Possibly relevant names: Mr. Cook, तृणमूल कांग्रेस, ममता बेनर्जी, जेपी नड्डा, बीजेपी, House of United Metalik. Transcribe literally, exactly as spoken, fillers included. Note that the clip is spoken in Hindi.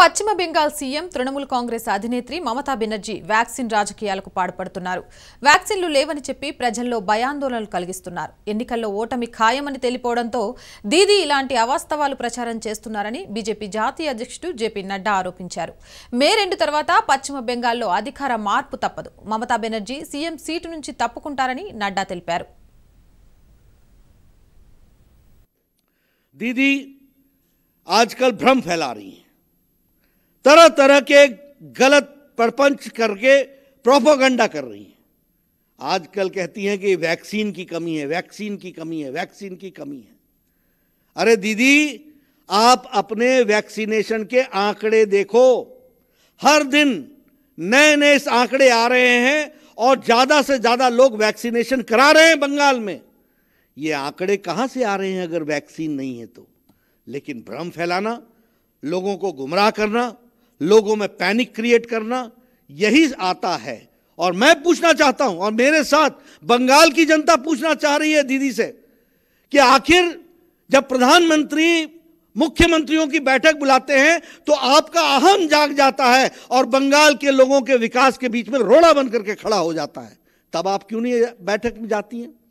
पश्चिम बెంగాల్ सीएम तृणमूल कांग्रेस अधिनेत्री ममता बेनर्जी वैक्सीन राजकीयालकु पाडुपडुतुन्नारु। वैक्सीन्लु लेवनि चेप्पि प्रजल्लो भयांदोళనలు కలిగిస్తున్నారు। ఎన్నికల్లో ఓటమి ఖాయమని తెలియపోవడంతో దీది ఇలాంటి అవాస్తవాలు ప్రచారం చేస్తున్నారని बीजेपी జాతీయ అధ్యక్షుడు जेपी नड्डा ఆరోపించారు। మే రెండు తర్వాత పశ్చిమ బెంగాల్లో అధికార మార్పు తప్పదు। మమతా బెనర్జీ सीएम సీటు నుంచి తప్పుకుంటారని నడ్డా తెలిపారు। दीदी आजकल भ्रम फैला रही है, तरह तरह के गलत प्रपंच करके प्रोपोगंडा कर रही हैं। आजकल कहती हैं कि वैक्सीन की कमी है, वैक्सीन की कमी है, वैक्सीन की कमी है। अरे दीदी, आप अपने वैक्सीनेशन के आंकड़े देखो। हर दिन नए नए आंकड़े आ रहे हैं और ज़्यादा से ज़्यादा लोग वैक्सीनेशन करा रहे हैं बंगाल में। ये आंकड़े कहाँ से आ रहे हैं अगर वैक्सीन नहीं है तो? लेकिन भ्रम फैलाना, लोगों को गुमराह करना, लोगों में पैनिक क्रिएट करना, यही आता है। और मैं पूछना चाहता हूं, और मेरे साथ बंगाल की जनता पूछना चाह रही है दीदी से कि आखिर जब प्रधानमंत्री मुख्यमंत्रियों की बैठक बुलाते हैं तो आपका अहम जाग जाता है और बंगाल के लोगों के विकास के बीच में रोड़ा बन करके खड़ा हो जाता है, तब आप क्यों नहीं बैठक में जाती हैं?